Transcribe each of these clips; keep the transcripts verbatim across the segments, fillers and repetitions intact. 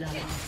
love.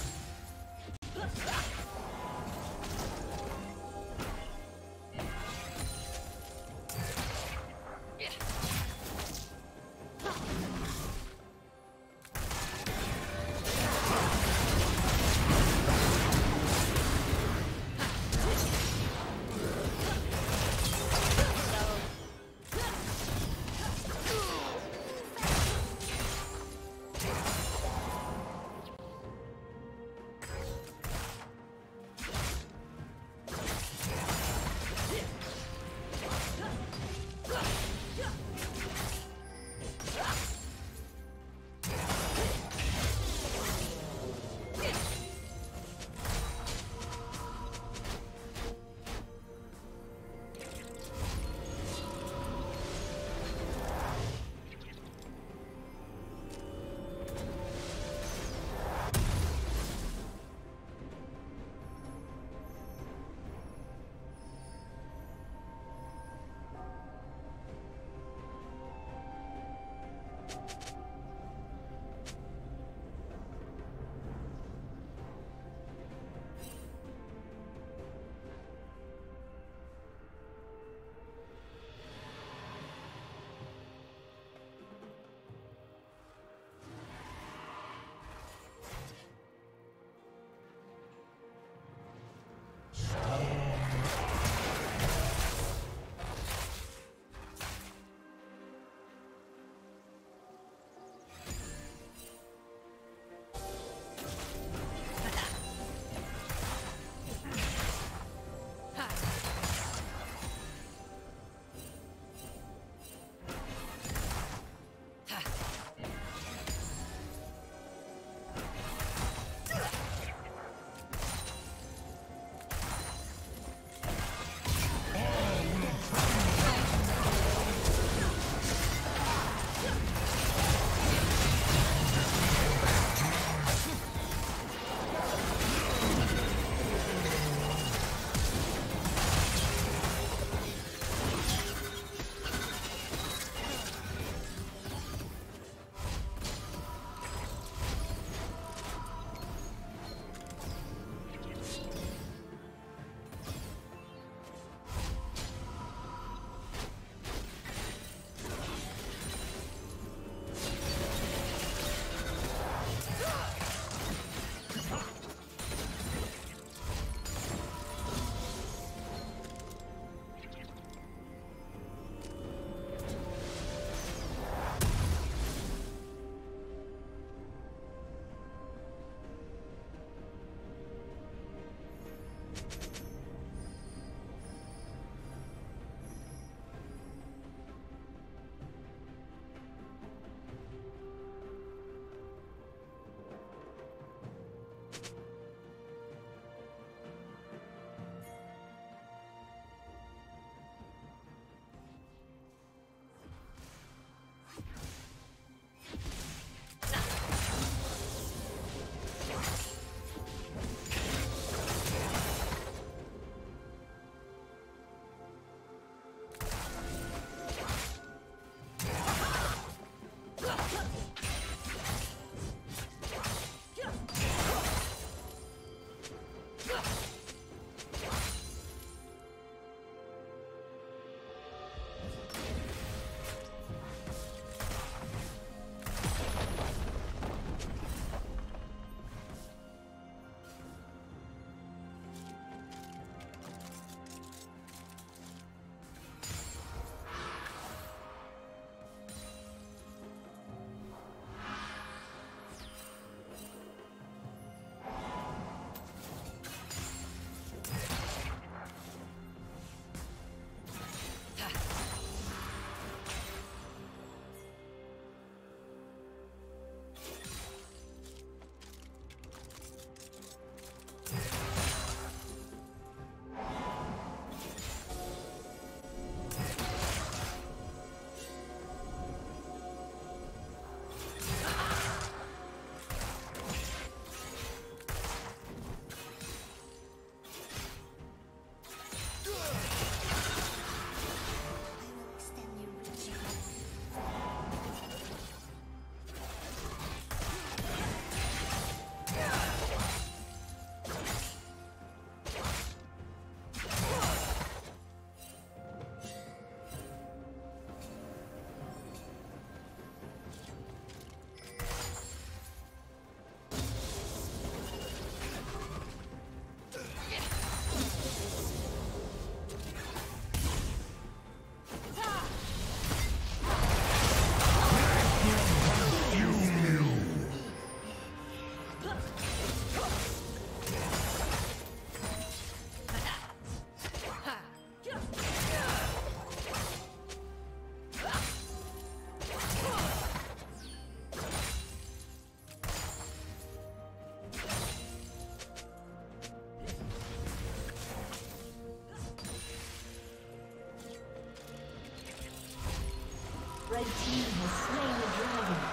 Red team has slain the dragon.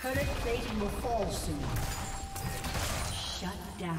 Turret plating will fall soon. Shut down.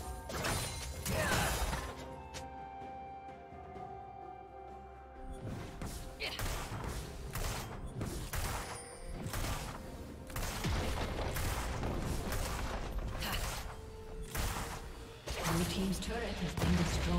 turret has been destroyed.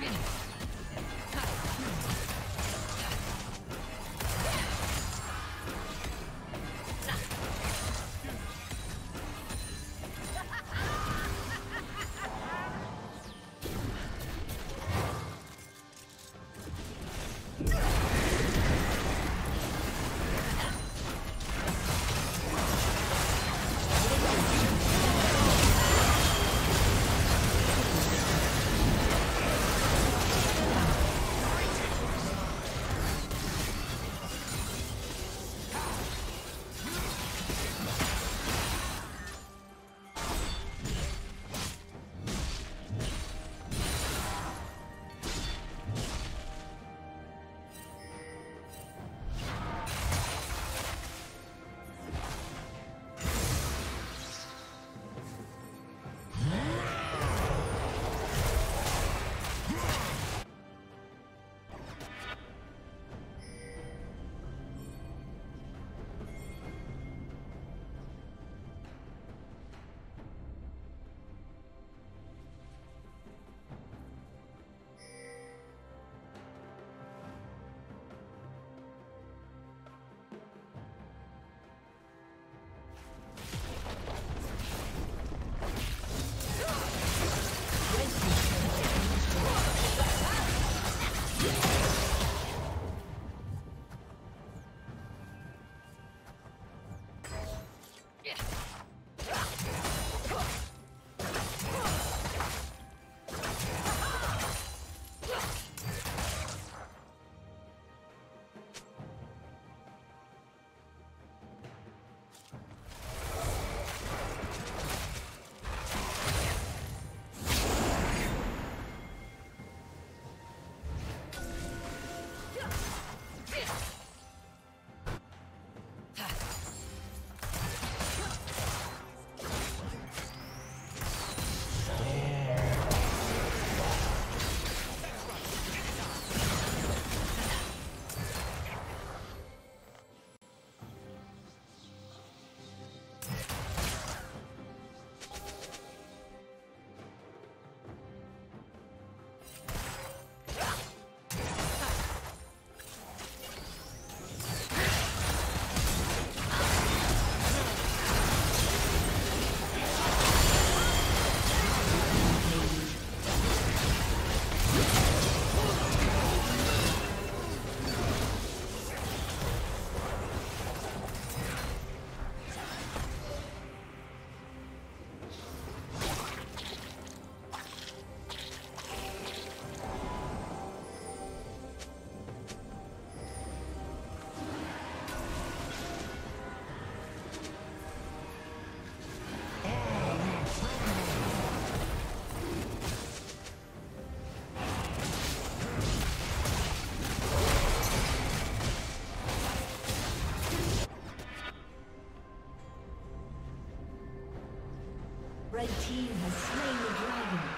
Yes. team has slain the dragon.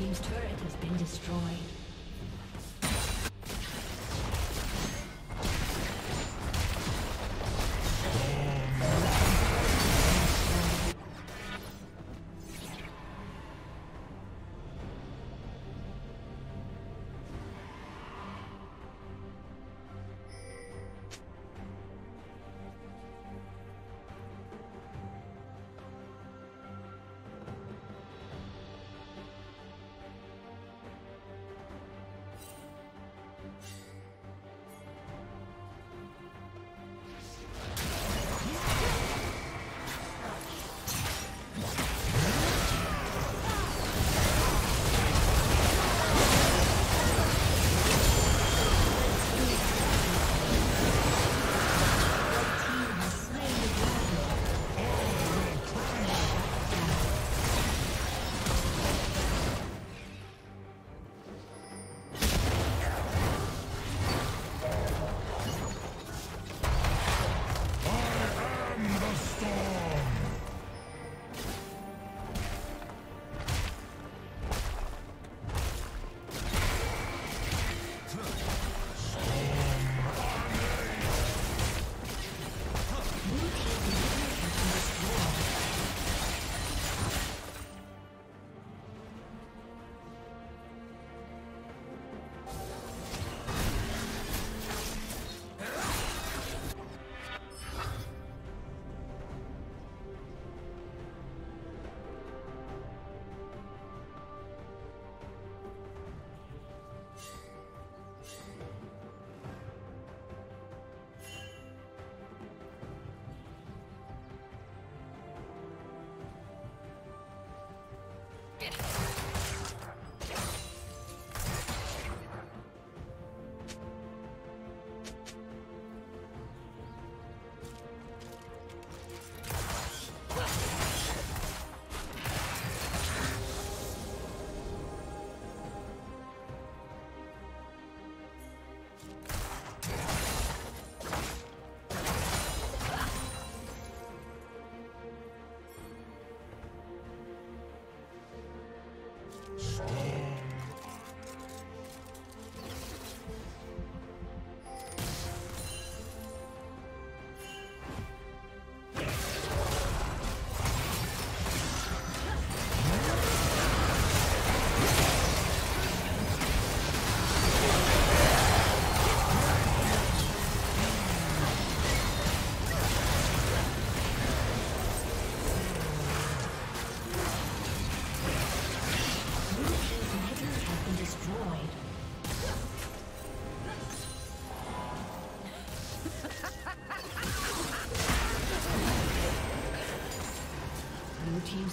Team's turret has been destroyed.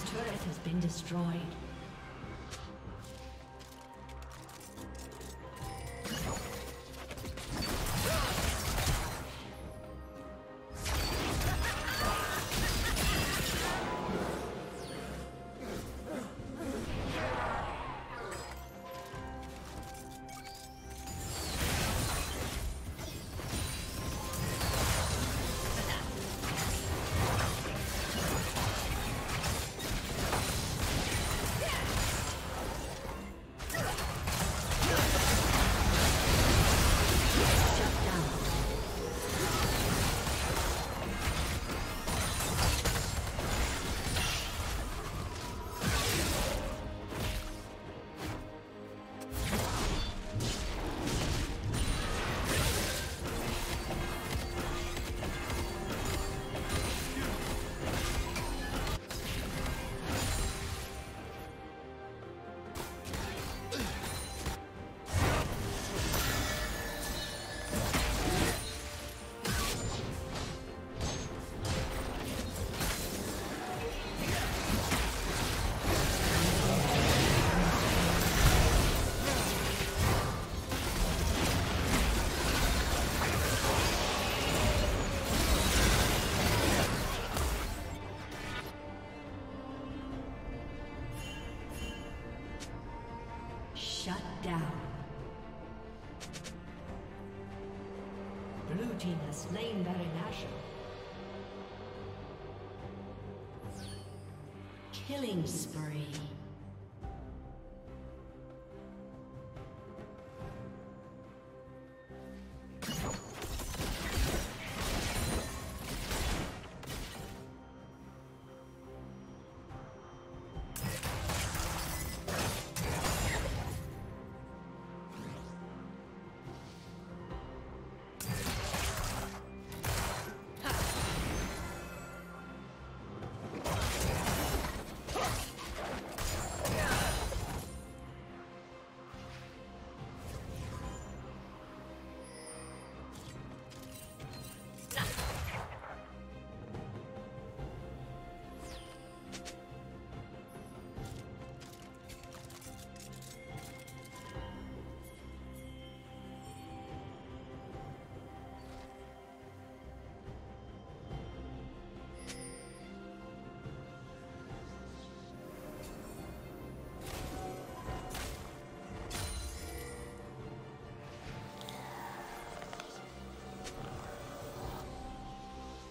team's turret has been destroyed. Slain Baron Asher. Killing spree.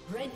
Red